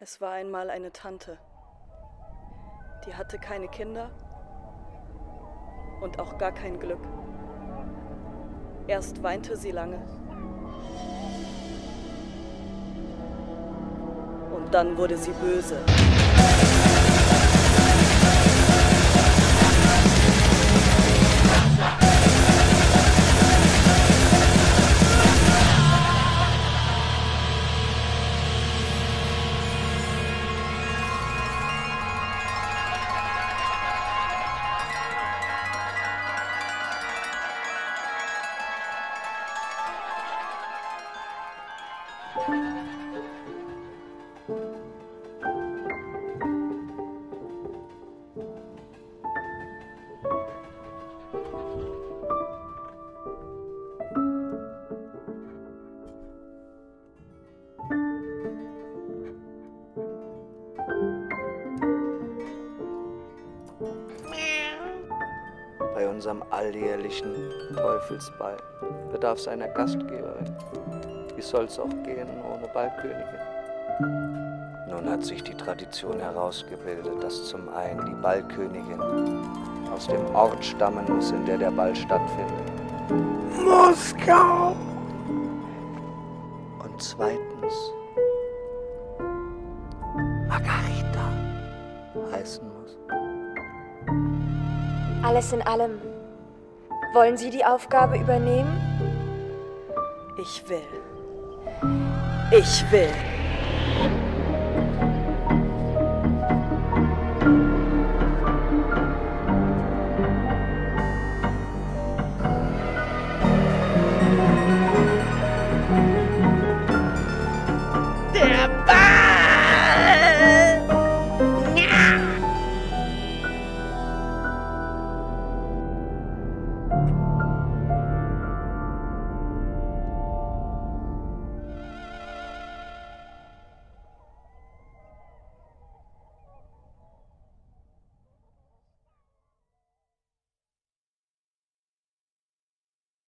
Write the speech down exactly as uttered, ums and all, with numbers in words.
Es war einmal eine Tante. Die hatte keine Kinder und auch gar kein Glück. Erst weinte sie lange und dann wurde sie böse. Bei unserem alljährlichen Teufelsball bedarf es einer Gastgeberin. Wie soll's auch gehen ohne Ballkönigin? Nun hat sich die Tradition herausgebildet, dass zum einen die Ballkönigin aus dem Ort stammen muss, in der der Ball stattfindet. Moskau! Und zweitens Margarita heißen muss. Alles in allem, wollen Sie die Aufgabe übernehmen? Ich will. Ich will.